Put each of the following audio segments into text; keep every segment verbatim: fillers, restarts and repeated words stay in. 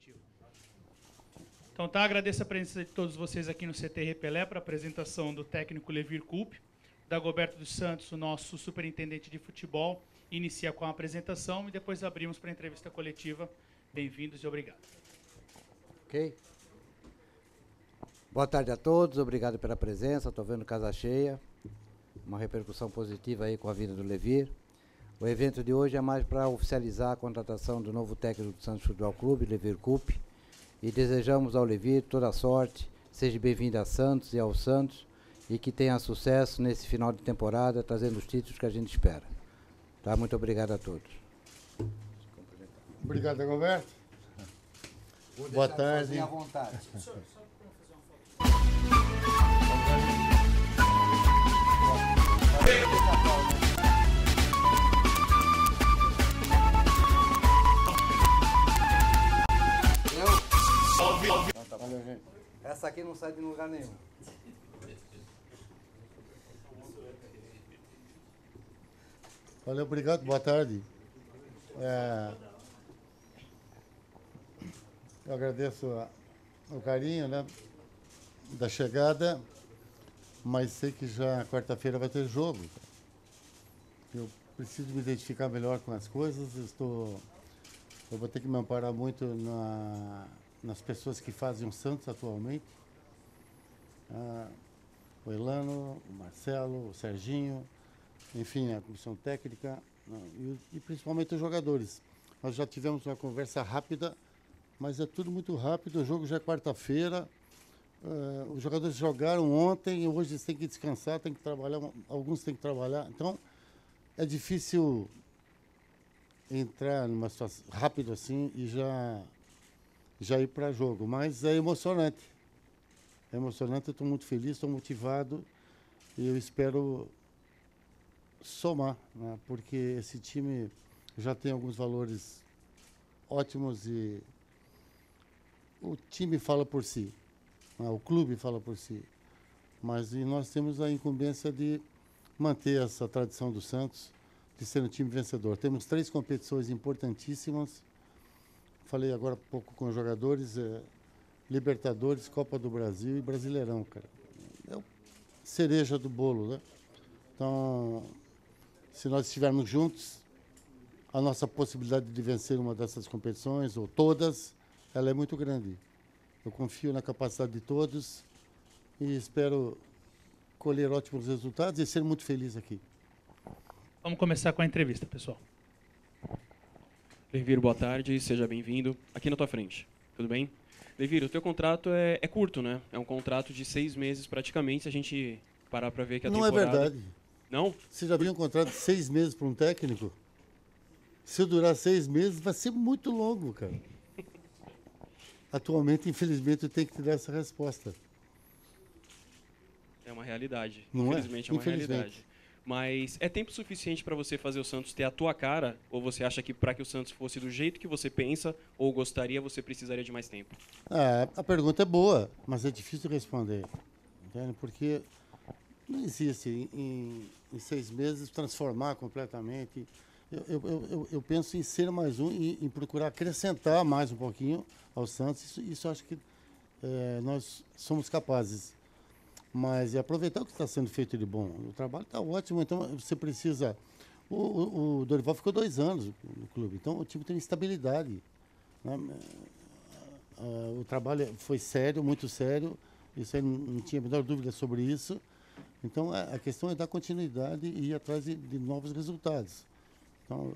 objetivo. Então tá, agradeço a presença de todos vocês aqui no C T Rei Pelé para a apresentação do técnico Levir Culpi. Dagoberto dos Santos, o nosso superintendente de futebol, inicia com a apresentação e depois abrimos para a entrevista coletiva. Bem-vindos e obrigado. Ok. Boa tarde a todos, obrigado pela presença, estou vendo casa cheia, uma repercussão positiva aí com a vinda do Levir. O evento de hoje é mais para oficializar a contratação do novo técnico do Santos Futebol Clube, Levir Culpi, e desejamos ao Levir toda a sorte, seja bem-vindo a Santos e ao Santos, e que tenha sucesso nesse final de temporada, trazendo os títulos que a gente espera. Tá? Muito obrigado a todos. Obrigado, Dagoberto. Boa tarde. À vontade. Essa aqui não sai de lugar nenhum. Valeu, obrigado, boa tarde. É, eu agradeço a, o carinho, né, da chegada, mas sei que já quarta-feira vai ter jogo. Eu preciso me identificar melhor com as coisas, estou, eu vou ter que me amparar muito na, nas pessoas que fazem o Santos atualmente. Ah, o Elano, o Marcelo, o Serginho, enfim, a comissão técnica e, e principalmente os jogadores. Nós já tivemos uma conversa rápida, mas é tudo muito rápido, o jogo já é quarta-feira. Uh, os jogadores jogaram ontem e hoje eles têm que descansar, têm que trabalhar, alguns têm que trabalhar. Então, é difícil entrar numa situação rápido assim e já, já ir para jogo. Mas é emocionante. É emocionante, eu estou muito feliz, estou motivado e eu espero somar, né? Porque esse time já tem alguns valores ótimos e o time fala por si. O clube fala por si, mas e nós temos a incumbência de manter essa tradição do Santos, de ser um time vencedor. Temos três competições importantíssimas, falei agora há pouco com os jogadores, é, Libertadores, Copa do Brasil e Brasileirão, cara. É a cereja do bolo, né? Então, se nós estivermos juntos, a nossa possibilidade de vencer uma dessas competições, ou todas, ela é muito grande. Eu confio na capacidade de todos e espero colher ótimos resultados e ser muito feliz aqui. Vamos começar com a entrevista, pessoal. Levir, boa tarde, seja bem-vindo. Aqui na tua frente, tudo bem? Levir, o teu contrato é, é curto, né? É um contrato de seis meses praticamente, se a gente parar para ver que a temporada... Não é verdade. Não? Você já viu um contrato de seis meses para um técnico? Se eu durar seis meses, vai ser muito longo, cara. Atualmente, infelizmente, eu tenho que te dar essa resposta. É uma realidade. Não infelizmente é, é uma infelizmente. realidade. Mas é tempo suficiente para você fazer o Santos ter a tua cara? Ou você acha que para que o Santos fosse do jeito que você pensa ou gostaria, você precisaria de mais tempo? Ah, a pergunta é boa, mas é difícil responder. Entende? Porque não existe em, em seis meses transformar completamente. Eu, eu, eu, eu penso em ser mais um e em procurar acrescentar mais um pouquinho ao Santos. Isso, isso acho que é, nós somos capazes. Mas é aproveitar o que está sendo feito de bom. O trabalho está ótimo, então você precisa... O, o, o Dorival ficou dois anos no clube, então o time tem estabilidade. Né? O trabalho foi sério, muito sério. Isso aí não tinha a menor dúvida sobre isso. Então a questão é dar continuidade e ir atrás de, de novos resultados. Então,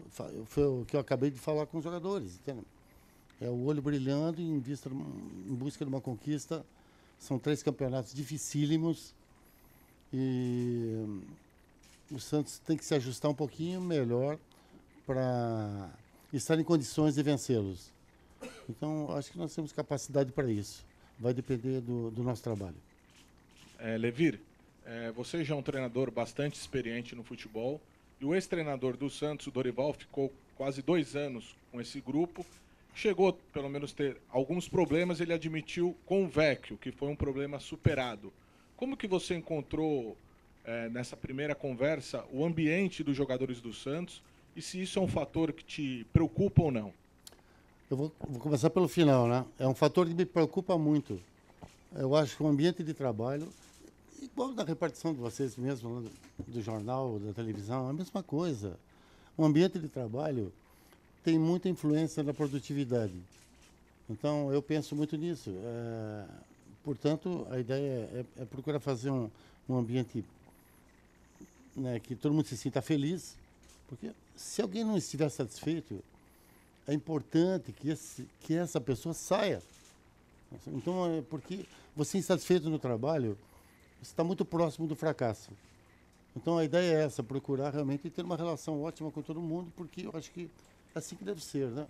foi o que eu acabei de falar com os jogadores, entende? É o olho brilhando em, vista, em busca de uma conquista. São três campeonatos dificílimos e o Santos tem que se ajustar um pouquinho melhor para estar em condições de vencê-los. Então, acho que nós temos capacidade para isso. Vai depender do, do nosso trabalho. É, Levir, é, você já é um treinador bastante experiente no futebol. E o ex-treinador do Santos, o Dorival, ficou quase dois anos com esse grupo. Chegou, pelo menos, ter alguns problemas, ele admitiu com o Vecchio, que foi um problema superado. Como que você encontrou, eh, nessa primeira conversa, o ambiente dos jogadores do Santos e se isso é um fator que te preocupa ou não? Eu vou, vou começar pelo final, né? É um fator que me preocupa muito. Eu acho que o ambiente de trabalho, igual da repartição de vocês mesmo, do jornal, da televisão, é a mesma coisa. O ambiente de trabalho tem muita influência na produtividade. Então, eu penso muito nisso. É, portanto, a ideia é, é procurar fazer um, um ambiente, né, que todo mundo se sinta feliz, porque se alguém não estiver satisfeito, é importante que, esse, que essa pessoa saia. Então, é porque você insatisfeito no trabalho, você está muito próximo do fracasso. Então, a ideia é essa, procurar realmente ter uma relação ótima com todo mundo, porque eu acho que é assim que deve ser, né?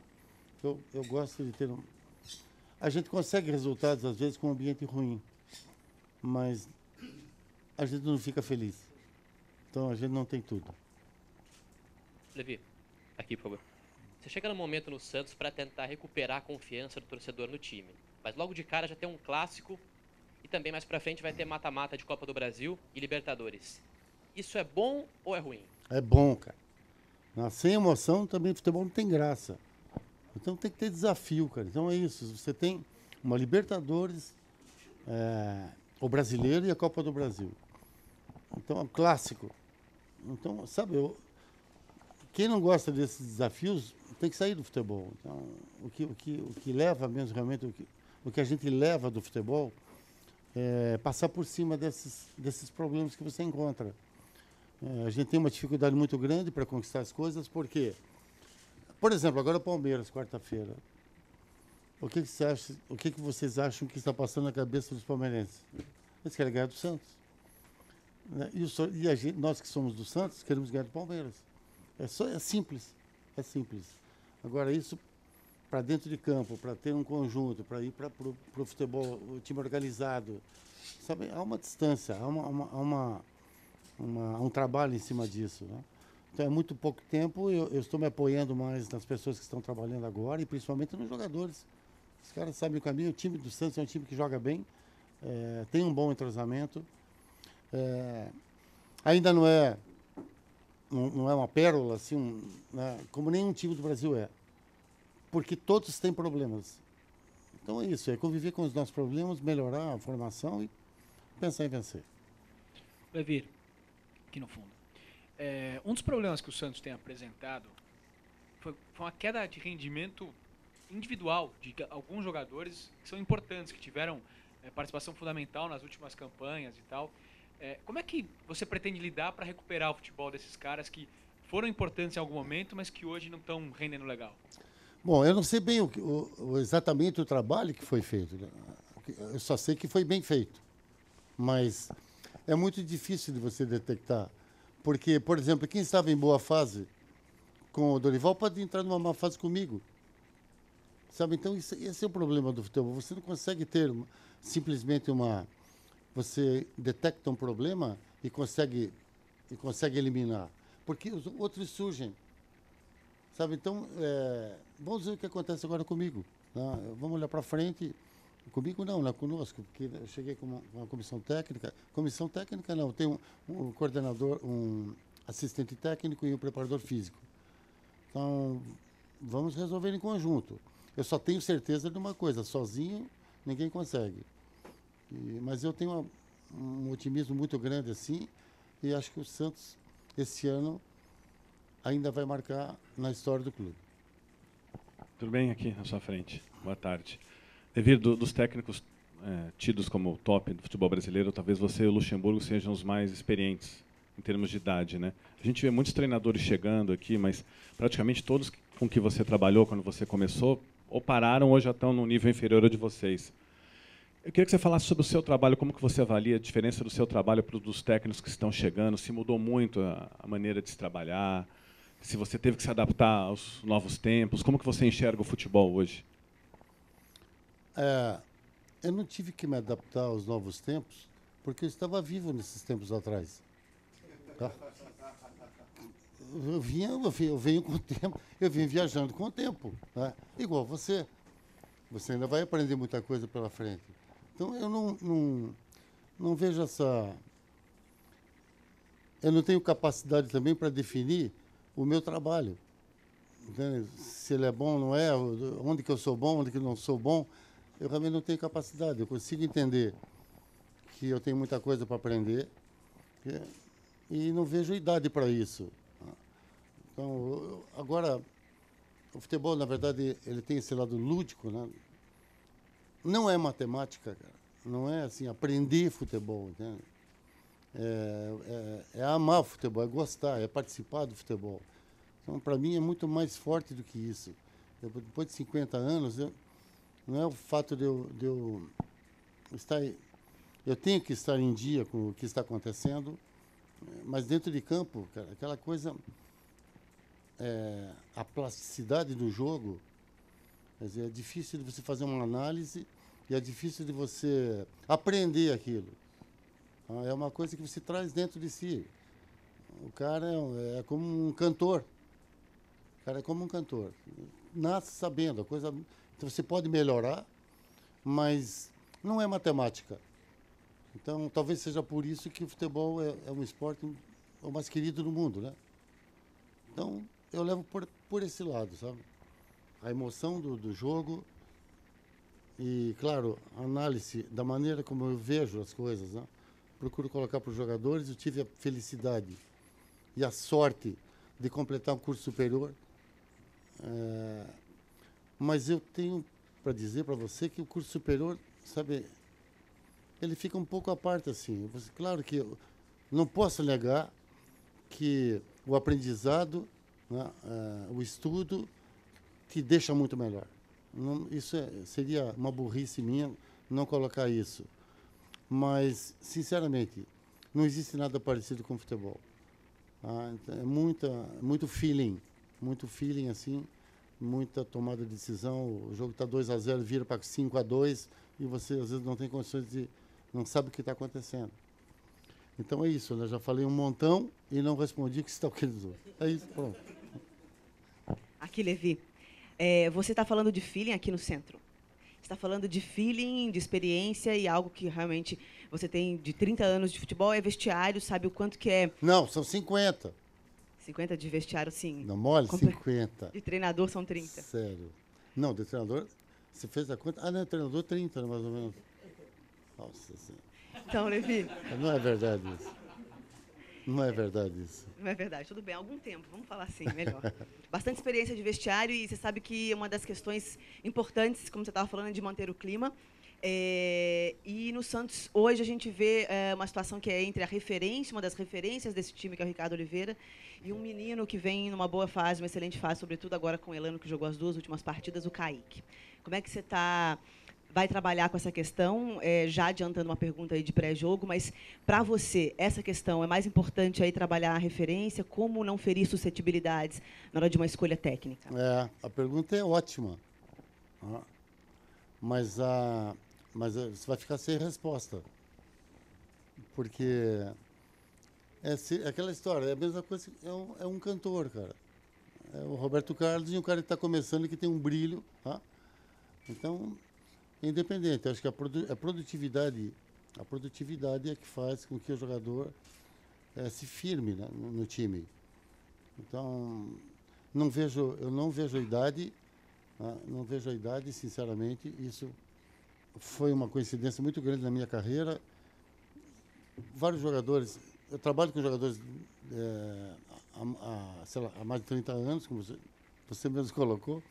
Eu, eu gosto de ter... Um... A gente consegue resultados, às vezes, com um ambiente ruim, mas a gente não fica feliz. Então, a gente não tem tudo. Levir, aqui, por favor. Você chega no momento no Santos para tentar recuperar a confiança do torcedor no time. Mas logo de cara já tem um clássico e também mais pra frente vai ter mata-mata de Copa do Brasil e Libertadores. Isso é bom ou é ruim? É bom, cara. Sem emoção também futebol não tem graça. Então tem que ter desafio, cara. Então é isso. Você tem uma Libertadores, é, o Brasileiro e a Copa do Brasil. Então é um clássico. Então, sabe, eu, quem não gosta desses desafios tem que sair do futebol. Então, o que, o que, o que leva mesmo realmente, o que, o que a gente leva do futebol é passar por cima desses, desses problemas que você encontra. É, a gente tem uma dificuldade muito grande para conquistar as coisas, porque, por exemplo, agora o Palmeiras, quarta-feira. O que, que, você acha, o que, que vocês acham que está passando na cabeça dos palmeirenses? Eles querem ganhar do Santos. Né? E, o, e a gente, nós que somos do Santos queremos ganhar do Palmeiras. É, só, é simples, é simples. Agora, isso para dentro de campo, para ter um conjunto, para ir para o futebol, o time organizado, sabe, há uma distância, há, uma, uma, uma, uma, um trabalho em cima disso. Né? Então, é muito pouco tempo, eu, eu estou me apoiando mais nas pessoas que estão trabalhando agora e principalmente nos jogadores. Os caras sabem o caminho, o time do Santos é um time que joga bem, é, tem um bom entrosamento, é, ainda não é... não é uma pérola, assim, um, né, como nenhum time do Brasil é. Porque todos têm problemas. Então é isso, é conviver com os nossos problemas, melhorar a formação e pensar em vencer. Levir, aqui no fundo. É, um dos problemas que o Santos tem apresentado foi, foi uma queda de rendimento individual de alguns jogadores que são importantes, que tiveram é, participação fundamental nas últimas campanhas e tal. Como é que você pretende lidar para recuperar o futebol desses caras que foram importantes em algum momento, mas que hoje não estão rendendo legal? Bom, eu não sei bem o, o, exatamente o trabalho que foi feito. Eu só sei que foi bem feito. Mas é muito difícil de você detectar. Porque, por exemplo, quem estava em boa fase com o Dorival pode entrar numa má fase comigo. Sabe? Então, isso, esse é o problema do futebol. Você não consegue ter simplesmente uma... você detecta um problema e consegue, e consegue eliminar. Porque os outros surgem. Sabe? Então, é, vamos ver o que acontece agora comigo. Tá? Vamos olhar para frente. Comigo não, não é conosco, porque eu cheguei com uma, uma comissão técnica. Comissão técnica não, tem um, um coordenador, um assistente técnico e um preparador físico. Então, vamos resolver em conjunto. Eu só tenho certeza de uma coisa, sozinho ninguém consegue. Mas eu tenho uma, um otimismo muito grande assim e acho que o Santos, esse ano, ainda vai marcar na história do clube. Tudo bem aqui na sua frente. Boa tarde. Levir, do, dos técnicos é, tidos como o top do futebol brasileiro, talvez você e o Luxemburgo sejam os mais experientes em termos de idade, né? A gente vê muitos treinadores chegando aqui, mas praticamente todos com que você trabalhou quando você começou ou pararam ou já estão num nível inferior ao de vocês. Eu queria que você falasse sobre o seu trabalho, como que você avalia a diferença do seu trabalho para os dos técnicos que estão chegando, se mudou muito a, a maneira de se trabalhar, se você teve que se adaptar aos novos tempos, como que você enxerga o futebol hoje? É, eu não tive que me adaptar aos novos tempos, porque eu estava vivo nesses tempos atrás. Tá? Eu, vinha, eu, vinha, eu venho com o tempo, eu vim viajando com o tempo, né? Igual você. Você ainda vai aprender muita coisa pela frente. Então, eu não, não, não vejo essa... Eu não tenho capacidade também para definir o meu trabalho. Entende? Se ele é bom ou não é, onde que eu sou bom, onde que eu não sou bom, eu realmente não tenho capacidade. Eu consigo entender que eu tenho muita coisa para aprender e não vejo idade para isso. Então, agora, o futebol, na verdade, ele tem esse lado lúdico, né? Não é matemática, cara. Não é assim, aprender futebol, entende? É, é, é amar o futebol, é gostar, é participar do futebol. Então, para mim, é muito mais forte do que isso. Eu, depois de cinquenta anos, eu, não é o fato de eu, de eu estar... Eu tenho que estar em dia com o que está acontecendo, mas dentro de campo, cara, aquela coisa... É, a plasticidade do jogo, quer dizer, é difícil de você fazer uma análise e é difícil de você aprender aquilo. É uma coisa que você traz dentro de si. O cara é, é como um cantor. O cara é como um cantor. Nasce sabendo a coisa. Então você pode melhorar, mas não é matemática. Então talvez seja por isso que o futebol é, é um esporte o mais querido do mundo, né? Então eu levo por, por esse lado, sabe? A emoção do, do jogo e, claro, a análise da maneira como eu vejo as coisas, né? Procuro colocar para os jogadores. Eu tive a felicidade e a sorte de completar um curso superior. É... Mas eu tenho para dizer para você que o curso superior, sabe, ele fica um pouco à parte, assim. Claro que eu não posso negar que o aprendizado, né, uh, o estudo, te deixa muito melhor. Não, isso é, seria uma burrice minha não colocar isso. Mas, sinceramente, não existe nada parecido com o futebol. Ah, então é muita, muito feeling, muito feeling, assim, muita tomada de decisão. O jogo está dois a zero, vira para cinco a dois e você, às vezes, não tem condições de... não sabe o que está acontecendo. Então é isso, né? Já falei um montão e não respondi o que stalkerizou. É isso, pronto. Aqui, Levi, é, você está falando de feeling aqui no centro. Você está falando de feeling, de experiência e algo que realmente você tem de trinta anos de futebol, é vestiário, sabe o quanto que é... Não, são cinquenta. cinquenta de vestiário, sim. Não mole, Comple... cinquenta. De treinador são trinta. Sério. Não, de treinador, você fez a conta... Ah, não, treinador trinta, mais ou menos. Nossa Senhora. Então, Levi... Não é verdade isso. Não é verdade isso. Não é verdade. Tudo bem, há algum tempo, vamos falar assim, melhor. Bastante experiência de vestiário e você sabe que uma das questões importantes, como você estava falando, é de manter o clima. É... E no Santos, hoje, a gente vê é, uma situação que é entre a referência, uma das referências desse time, que é o Ricardo Oliveira, e um menino que vem numa boa fase, uma excelente fase, sobretudo agora com o Elano, que jogou as duas últimas partidas, o Kaique. Como é que você está... vai trabalhar com essa questão, é, já adiantando uma pergunta aí de pré-jogo, mas, para você, essa questão é mais importante aí trabalhar a referência, como não ferir suscetibilidades na hora de uma escolha técnica? É, a pergunta é ótima, mas, a, mas você vai ficar sem resposta, porque é, se, é aquela história, é a mesma coisa, é um, é um cantor, cara. É o Roberto Carlos e um cara que está começando e que tem um brilho, tá? Então... Independente, acho que a produtividade, a produtividade é que faz com que o jogador é, se firme, né, no time. Então, não vejo, eu não vejo a idade, né, não vejo a idade, sinceramente. Isso foi uma coincidência muito grande na minha carreira. Vários jogadores, eu trabalho com jogadores é, há, há, sei lá, há mais de trinta anos, como você, você mesmo colocou,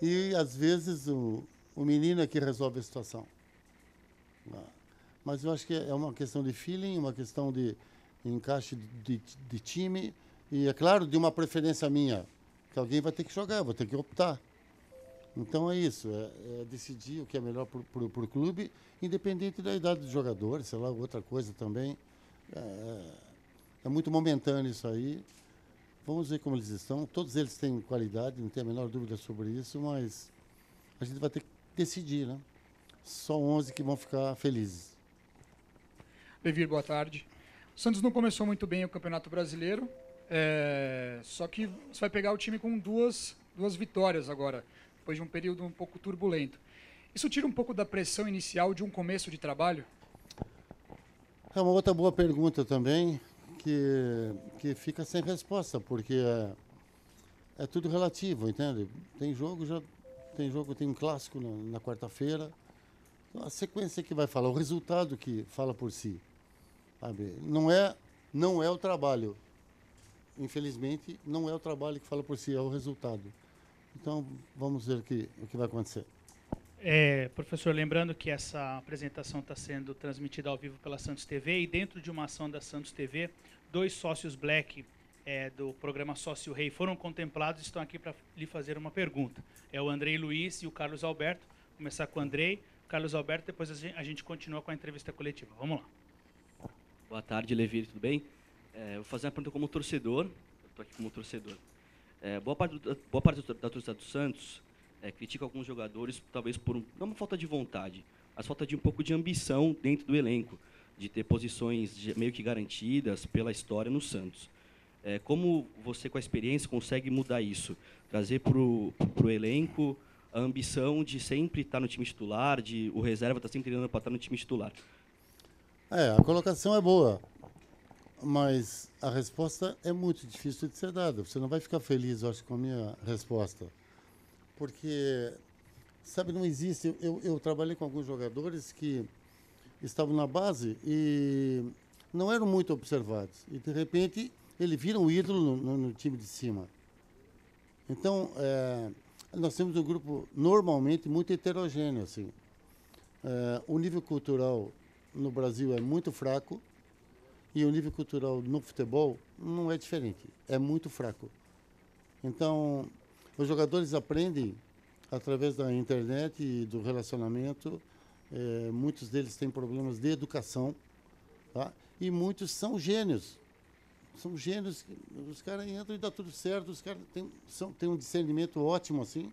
e às vezes o... O menino é que resolve a situação. Mas eu acho que é uma questão de feeling, uma questão de encaixe de, de, de time e, é claro, de uma preferência minha, que alguém vai ter que jogar, vou ter que optar. Então é isso, é, é decidir o que é melhor para o clube, independente da idade do jogador, sei lá, outra coisa também. É, é muito momentâneo isso aí. Vamos ver como eles estão. Todos eles têm qualidade, não tem a menor dúvida sobre isso, mas a gente vai ter que decidir, né? Só onze que vão ficar felizes. Levir, boa tarde. O Santos não começou muito bem o Campeonato Brasileiro, é... só que você vai pegar o time com duas, duas vitórias agora, depois de um período um pouco turbulento. Isso tira um pouco da pressão inicial de um começo de trabalho? É uma outra boa pergunta também, que, que fica sem resposta, porque é tudo relativo, entende? Tem jogo, já tem jogo, tem um clássico na, na quarta-feira. Então, a sequência que vai falar, o resultado que fala por si. Sabe? Não é, não é o trabalho. Infelizmente, não é o trabalho que fala por si, é o resultado. Então, vamos ver que, o que vai acontecer. É, professor, lembrando que essa apresentação está sendo transmitida ao vivo pela Santos T V e dentro de uma ação da Santos T V, dois sócios Black é, do programa Sócio Rei foram contemplados e estão aqui para lhe fazer uma pergunta. É o Andrei Luiz e o Carlos Alberto. Vou começar com o Andrei, Carlos Alberto, depois a gente, a gente continua com a entrevista coletiva. Vamos lá. Boa tarde, Levir, tudo bem? É, vou fazer uma pergunta como torcedor. Estou aqui como torcedor. É, boa parte, do, boa parte do, da torcida do Santos é, critica alguns jogadores, talvez por um, não uma falta de vontade, mas falta de um pouco de ambição dentro do elenco, de ter posições de, meio que garantidas pela história no Santos. É, como você, com a experiência, consegue mudar isso? Trazer para o elenco a ambição de sempre estar no time titular, de o reserva estar sempre treinando para estar no time titular? É, a colocação é boa. Mas a resposta é muito difícil de ser dada. Você não vai ficar feliz, eu acho, com a minha resposta. Porque, sabe, não existe... Eu, eu trabalhei com alguns jogadores que estavam na base e não eram muito observados. E, de repente, ele vira um ídolo no, no time de cima. Então, é, nós temos um grupo, normalmente, muito heterogêneo. Assim. É, o nível cultural no Brasil é muito fraco. E o nível cultural no futebol não é diferente, é muito fraco. Então, os jogadores aprendem através da internet e do relacionamento. É, muitos deles têm problemas de educação, tá? E muitos são gênios. São gênios, os caras entram e dá tudo certo, os caras têm, são, têm um discernimento ótimo, assim.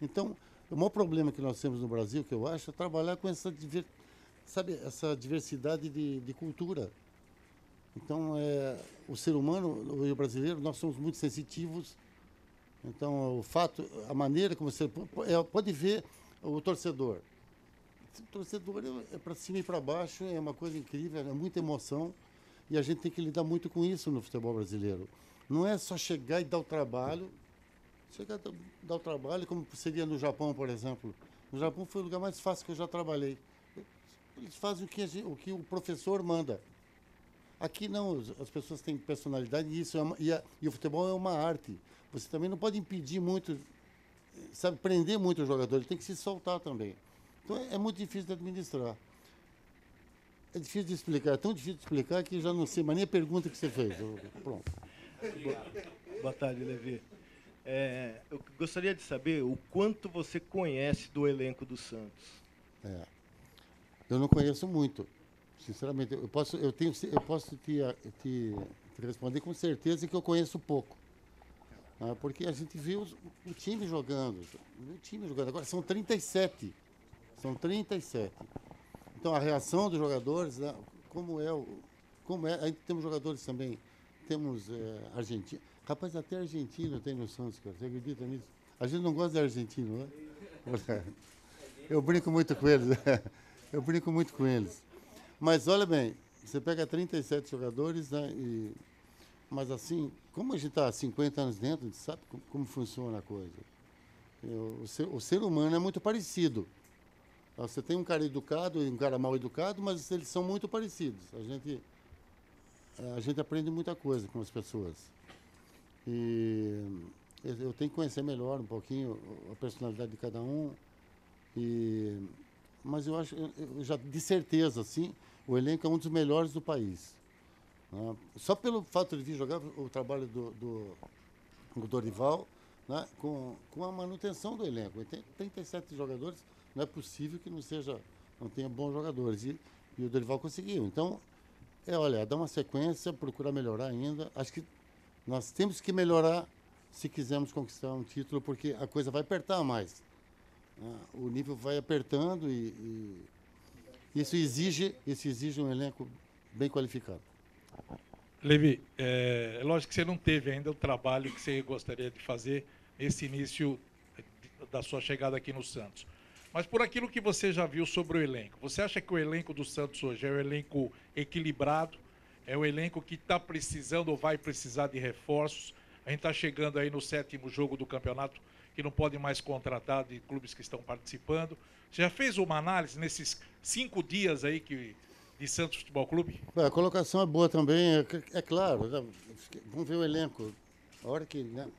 Então, o maior problema que nós temos no Brasil, que eu acho, é trabalhar com essa, diver, sabe, essa diversidade de, de cultura. Então, é, o ser humano, o brasileiro, nós somos muito sensitivos. Então, o fato, a maneira como você... Pode ver o torcedor. O torcedor é para cima e para baixo, é uma coisa incrível, é muita emoção. E a gente tem que lidar muito com isso no futebol brasileiro. Não é só chegar e dar o trabalho. Chegar e dar o trabalho, como seria no Japão, por exemplo. No Japão foi o lugar mais fácil que eu já trabalhei. Eles fazem o que, a gente, o, que o professor manda. Aqui não, as pessoas têm personalidade e, isso é uma, e, a, e o futebol é uma arte. Você também não pode impedir muito, sabe, prender muito o jogador, ele tem que se soltar também. Então é, é muito difícil de administrar. É difícil de explicar, é tão difícil de explicar que já não sei mais nem a pergunta que você fez. Eu, pronto. Boa, boa tarde, Levir. É, eu gostaria de saber o quanto você conhece do elenco do Santos. É, eu não conheço muito. Sinceramente, eu posso, eu tenho, eu posso te, te, te responder com certeza que eu conheço pouco. Ah, porque a gente viu os, o time jogando. O time jogando. Agora são trinta e sete. São trinta e sete. Então a reação dos jogadores, né, como é o. Como é, aí temos jogadores também. Temos é, argentino. Rapaz, até argentino tem no Santos, cara. Você acredita nisso? A gente não gosta de argentino, né? Eu brinco muito com eles. Eu brinco muito com eles. Mas, olha bem, você pega trinta e sete jogadores, né, e, mas assim, como a gente está há cinquenta anos dentro, a gente sabe como, como funciona a coisa. Eu, o, ser, o ser humano é muito parecido. Você tem um cara educado e um cara mal educado, mas eles são muito parecidos. A gente, a gente aprende muita coisa com as pessoas. E eu tenho que conhecer melhor um pouquinho a personalidade de cada um. E... Mas eu acho, eu já de certeza, assim, o elenco é um dos melhores do país. Né? Só pelo fato de vir jogar o trabalho do, do, do Dorival, né? com, com a manutenção do elenco. Tem trinta e sete jogadores, não é possível que não, seja, não tenha bons jogadores. E, e o Dorival conseguiu. Então, é, olha, dar uma sequência, procurar melhorar ainda. Acho que nós temos que melhorar se quisermos conquistar um título, porque a coisa vai apertar mais. O nível vai apertando e, e isso, exige, isso exige um elenco bem qualificado. Levi, é, é lógico que você não teve ainda o trabalho que você gostaria de fazer nesse início da sua chegada aqui no Santos. Mas por aquilo que você já viu sobre o elenco, você acha que o elenco do Santos hoje é um elenco equilibrado? É um elenco que está precisando ou vai precisar de reforços? A gente está chegando aí no sétimo jogo do campeonato, que não pode mais contratar de clubes que estão participando. Você já fez uma análise nesses cinco dias aí que, de Santos Futebol Clube? A colocação é boa também, é, é claro. Já, vamos ver o elenco. A hora que, né,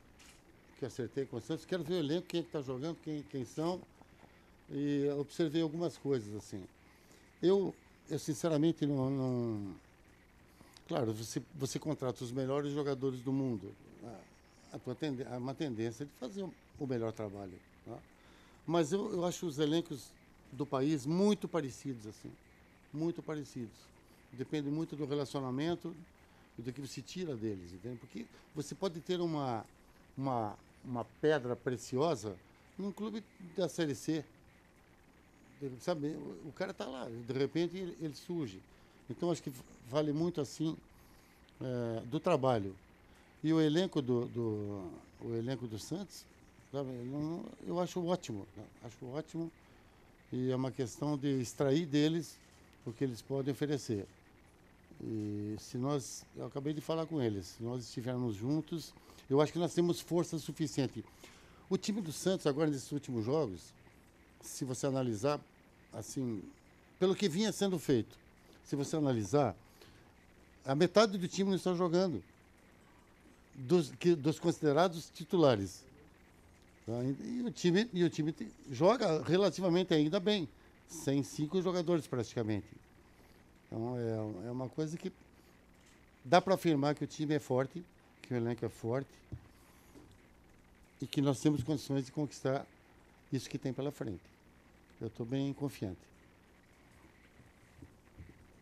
que acertei com o Santos, quero ver o elenco, quem é que está jogando, quem, quem são. E observei algumas coisas, assim. Eu, eu sinceramente, não... não... Claro, você, você contrata os melhores jogadores do mundo. A, a tua tendência, uma tendência de fazer o melhor trabalho. Tá? Mas eu, eu acho os elencos do país muito parecidos, assim. Muito parecidos. Depende muito do relacionamento e do que você tira deles, entende? Porque você pode ter uma, uma, uma pedra preciosa num clube da Série C. Sabe, o cara está lá, de repente ele, ele surge. Então, acho que vale muito, assim, é, do trabalho. E o elenco do, do, o elenco do Santos, sabe, não, eu acho ótimo. Né? Acho ótimo. E é uma questão de extrair deles o que eles podem oferecer. E se nós, eu acabei de falar com eles, se nós estivermos juntos, eu acho que nós temos força suficiente. O time do Santos, agora, nesses últimos jogos, se você analisar, assim, pelo que vinha sendo feito, se você analisar, a metade do time não está jogando, dos, que, dos considerados titulares. Tá? E, e, o time, e o time te, joga relativamente ainda bem, sem cinco jogadores praticamente. Então, é, é uma coisa que dá para afirmar que o time é forte, que o elenco é forte, e que nós temos condições de conquistar isso que tem pela frente. Eu estou bem confiante.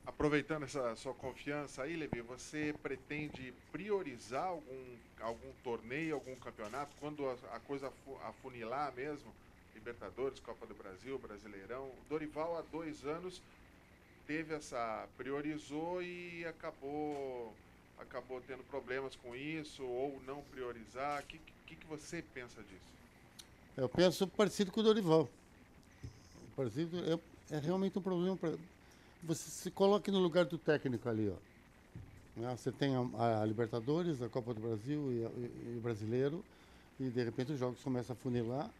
Aproveitando essa sua confiança aí, Levir, você pretende priorizar algum, algum torneio, algum campeonato, quando a, a coisa afunilar mesmo? Libertadores, Copa do Brasil, Brasileirão. O Dorival, há dois anos, teve essa, priorizou e acabou, acabou tendo problemas com isso, ou não priorizar. O que, que, que você pensa disso? Eu penso parecido com o Dorival. Parecido é, é realmente um problema para... Você se coloque no lugar do técnico ali, ó. Você tem a, a Libertadores, a Copa do Brasil e, a, e o Brasileiro, e de repente os jogos começam a funilar.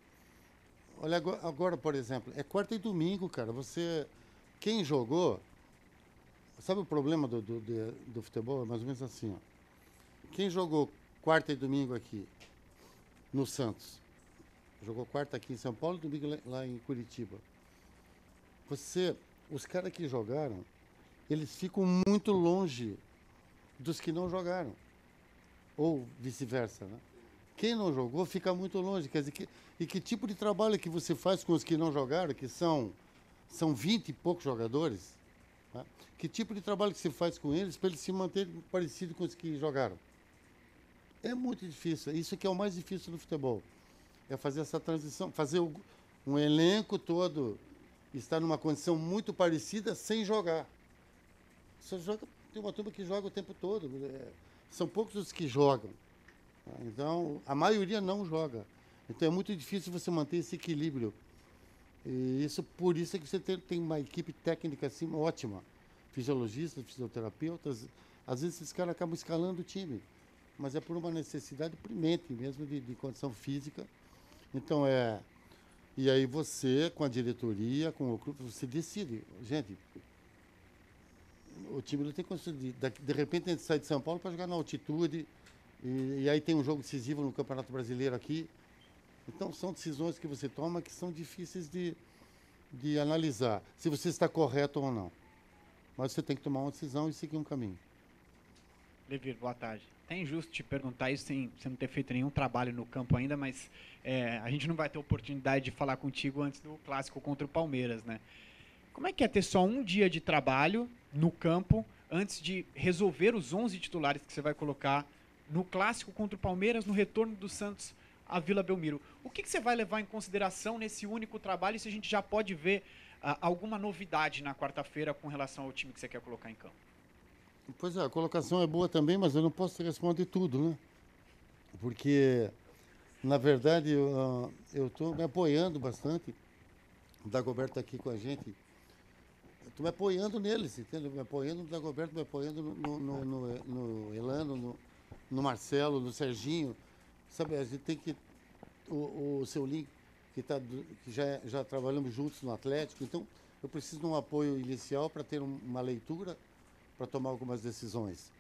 Olha, agora, agora, por exemplo, é quarta e domingo, cara. Você, quem jogou, sabe o problema do, do, de, do futebol? É mais ou menos assim, ó. Quem jogou quarta e domingo aqui, no Santos, jogou quarta aqui em São Paulo, domingo lá, lá em Curitiba. Você... Os caras que jogaram, eles ficam muito longe dos que não jogaram. Ou vice-versa, né? Quem não jogou fica muito longe. Quer dizer, que, e que tipo de trabalho que você faz com os que não jogaram, que são, são vinte e poucos jogadores? Né? Que tipo de trabalho que você faz com eles para eles se manterem parecidos com os que jogaram? É muito difícil. Isso que é o mais difícil no futebol. É fazer essa transição, fazer o, um elenco todo... Está numa condição muito parecida sem jogar. Só joga, tem uma turma que joga o tempo todo. É, são poucos os que jogam. Tá? Então, a maioria não joga. Então, é muito difícil você manter esse equilíbrio. E isso, por isso é que você tem, tem uma equipe técnica assim, ótima. Fisiologistas, fisioterapeutas. Às vezes, esses caras acabam escalando o time. Mas é por uma necessidade premente mesmo de, de condição física. Então, é... E aí você, com a diretoria, com o clube, você decide. Gente, o time não tem condições de... De repente, a gente sai de São Paulo para jogar na altitude, e, e aí tem um jogo decisivo no Campeonato Brasileiro aqui. Então, são decisões que você toma que são difíceis de, de analisar, se você está correto ou não. Mas você tem que tomar uma decisão e seguir um caminho. Levir, boa tarde. É injusto te perguntar isso sem você não ter feito nenhum trabalho no campo ainda, mas é, a gente não vai ter oportunidade de falar contigo antes do clássico contra o Palmeiras, né? Como é que é ter só um dia de trabalho no campo antes de resolver os onze titulares que você vai colocar no clássico contra o Palmeiras, no retorno do Santos à Vila Belmiro? O que, que você vai levar em consideração nesse único trabalho, se a gente já pode ver ah, alguma novidade na quarta-feira com relação ao time que você quer colocar em campo? Pois é, a colocação é boa também, mas eu não posso responder tudo, né? Porque, na verdade, eu estou me apoiando bastante. O Dagoberto está aqui com a gente. Estou me apoiando neles, entendeu? Me apoiando no Dagoberto, me apoiando no, no, no, no Elano, no, no Marcelo, no Serginho, sabe, a gente tem que... O, o seu link, que, tá, que já, já trabalhamos juntos no Atlético, então eu preciso de um apoio inicial para ter um, uma leitura, para tomar algumas decisões.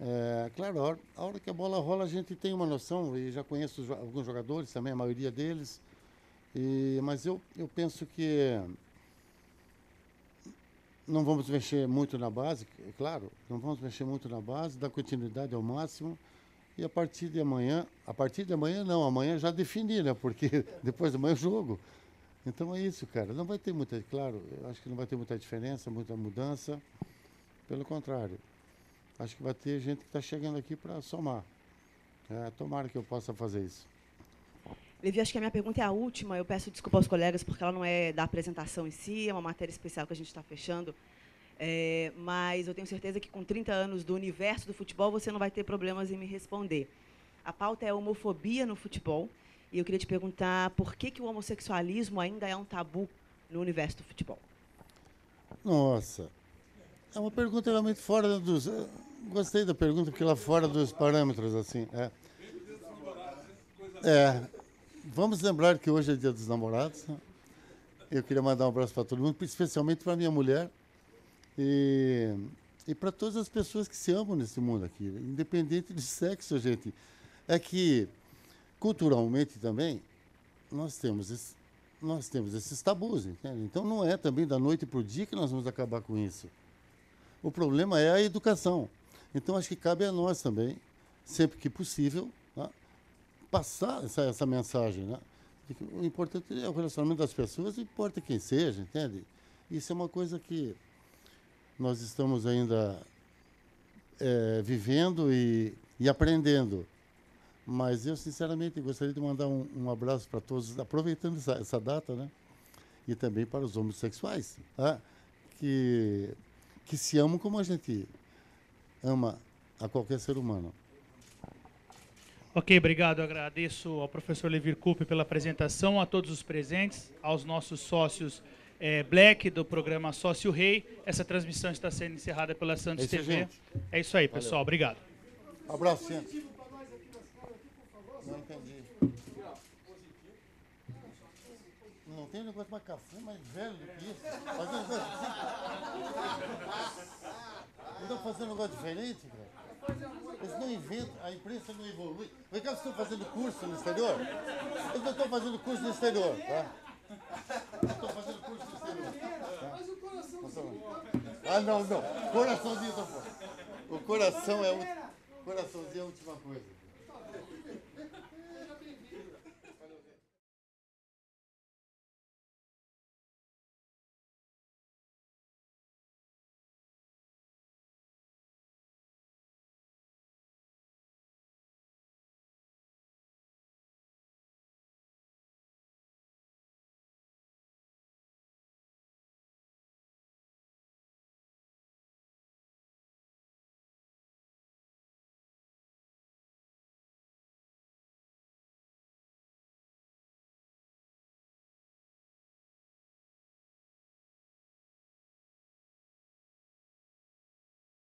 É, claro, a hora, a hora que a bola rola a gente tem uma noção, e já conheço alguns jogadores também, a maioria deles, e, mas eu, eu penso que não vamos mexer muito na base, é claro, não vamos mexer muito na base, dar continuidade ao máximo. E a partir de amanhã, a partir de amanhã não, amanhã já defini, né? Porque depois de amanhã eu jogo. Então é isso, cara. Não vai ter muita, claro, eu acho que não vai ter muita diferença, muita mudança. Pelo contrário, acho que vai ter gente que está chegando aqui para somar. É, tomara que eu possa fazer isso. Levir, acho que a minha pergunta é a última. Eu peço desculpa aos colegas porque ela não é da apresentação em si, é uma matéria especial que a gente está fechando. É, mas eu tenho certeza que com trinta anos do universo do futebol, você não vai ter problemas em me responder. A pauta é a homofobia no futebol, e eu queria te perguntar por que que o homossexualismo ainda é um tabu no universo do futebol? Nossa, é uma pergunta realmente fora dos... Gostei da pergunta, porque ela fora dos parâmetros, assim. É. É. Vamos lembrar que hoje é dia dos namorados. Eu queria mandar um abraço para todo mundo, especialmente para minha mulher, E, e para todas as pessoas que se amam nesse mundo aqui, independente de sexo, gente. É que, culturalmente também, nós temos, esse, nós temos esses tabus, entende? Então, não é também da noite para o dia que nós vamos acabar com isso. O problema é a educação. Então, acho que cabe a nós também, sempre que possível, né, passar essa, essa mensagem, né? O importante é o relacionamento das pessoas, não importa quem seja, entende? Isso é uma coisa que... nós estamos ainda é, vivendo e, e aprendendo. Mas eu, sinceramente, gostaria de mandar um, um abraço para todos, aproveitando essa, essa data, né? E também para os homossexuais, tá? que, que se amam como a gente ama a qualquer ser humano. Ok, obrigado. Agradeço ao professor Levir Culpi pela apresentação, a todos os presentes, aos nossos sócios Black, do programa Sócio Rei. Essa transmissão está sendo encerrada pela Santos T V. Gente. É isso aí, pessoal. Valeu. Obrigado. Um abraço. Não entendi. Não tem negócio mais café, mais velho do que isso. Fazer um negócio assim. Estão fazendo um negócio diferente, cara. Eles não inventam, a imprensa não evolui. Vem cá, vocês estão fazendo curso no exterior? Eles não estão fazendo curso no exterior, tá? Estou fazendo curso de exterior. Mas o coraçãozinho. Ah, não, não. Coraçãozinho, tô fora. O coração é o... coraçãozinho é a última coisa.